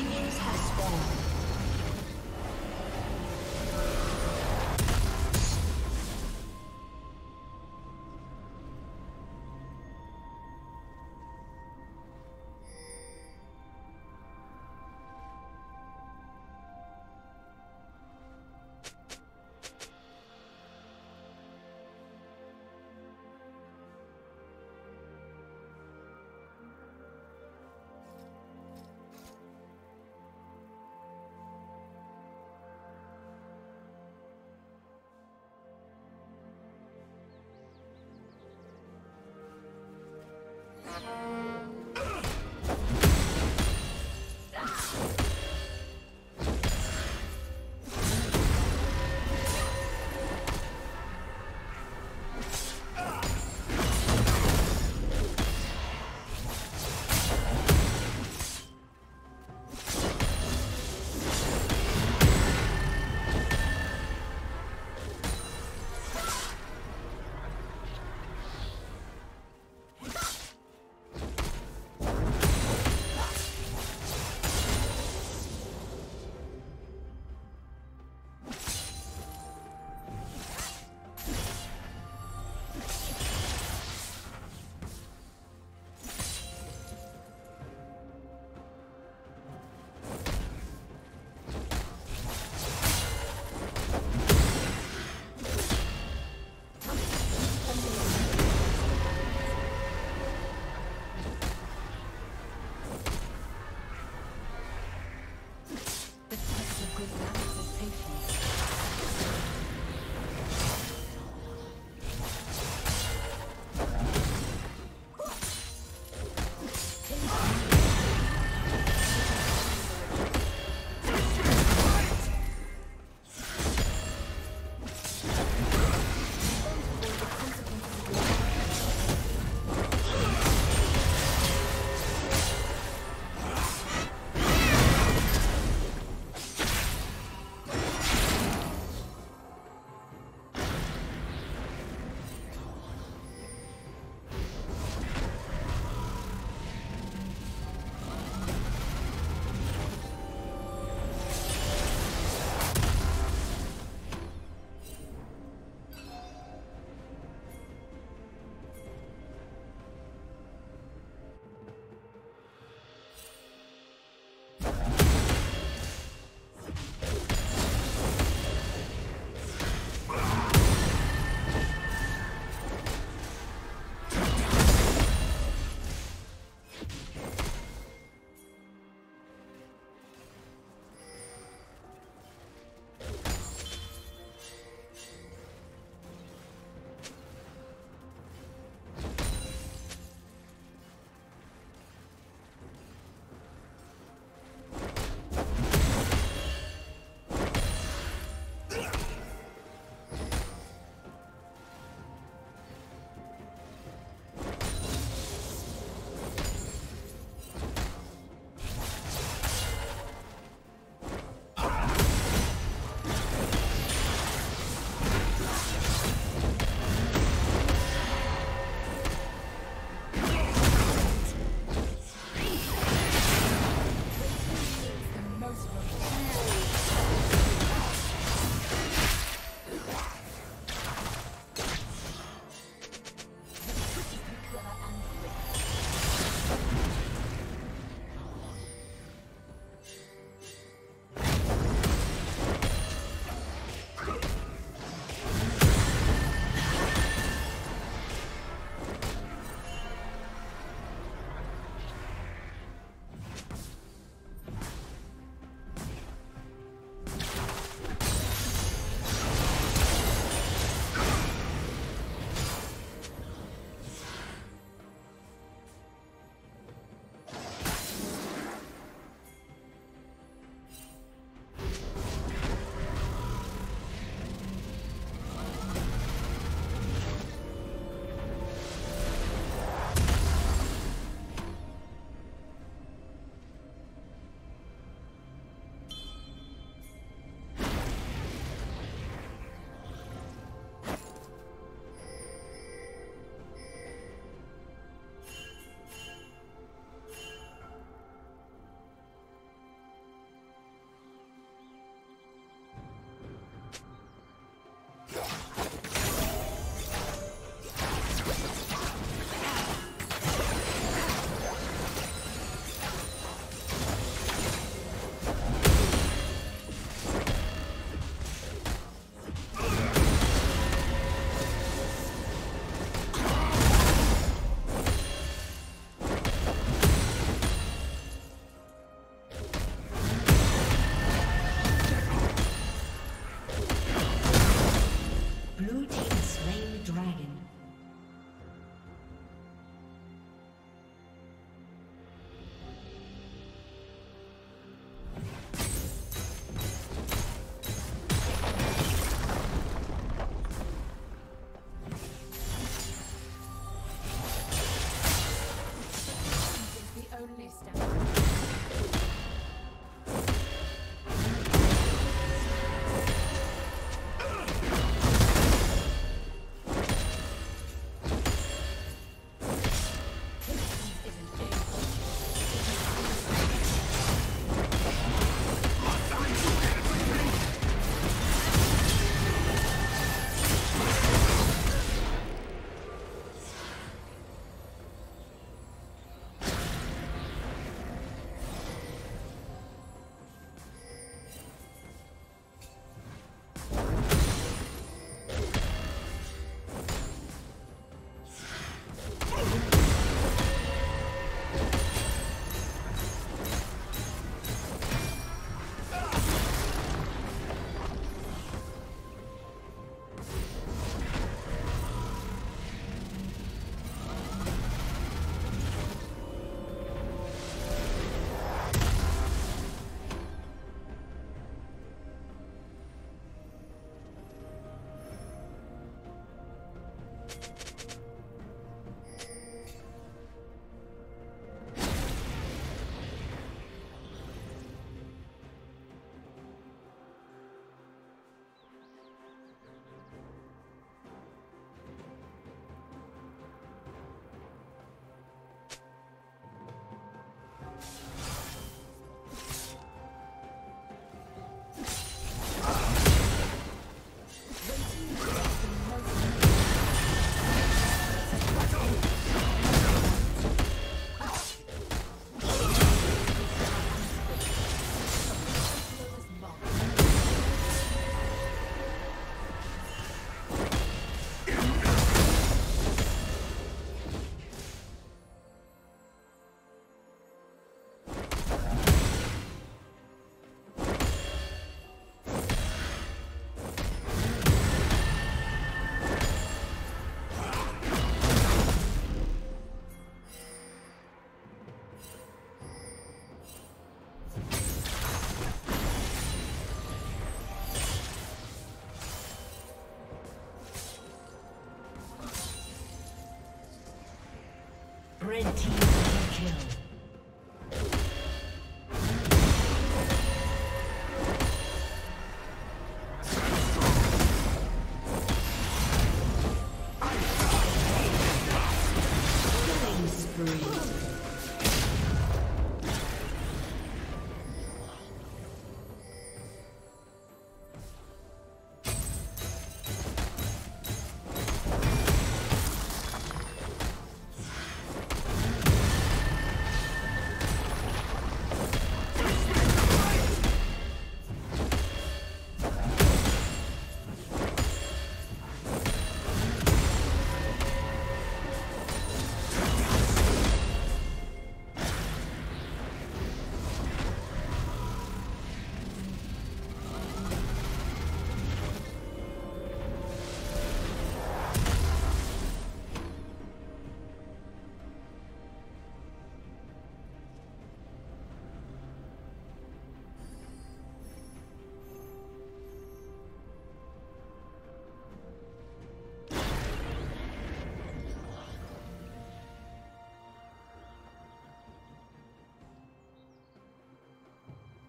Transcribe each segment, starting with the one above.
Minions have spawned.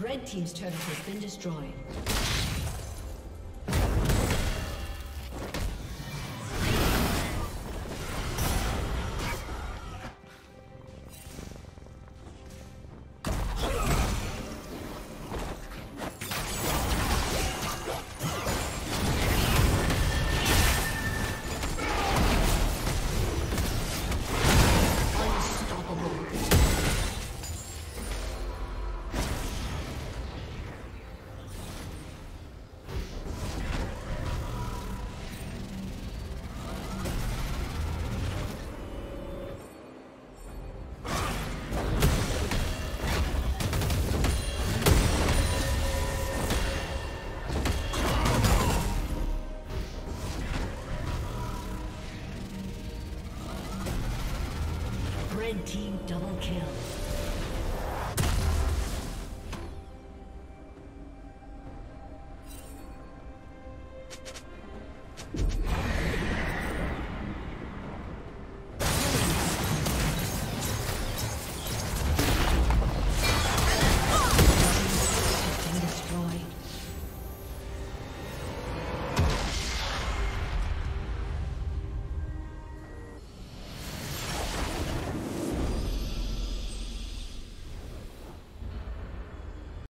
Red team's turret has been destroyed. Red team double kill.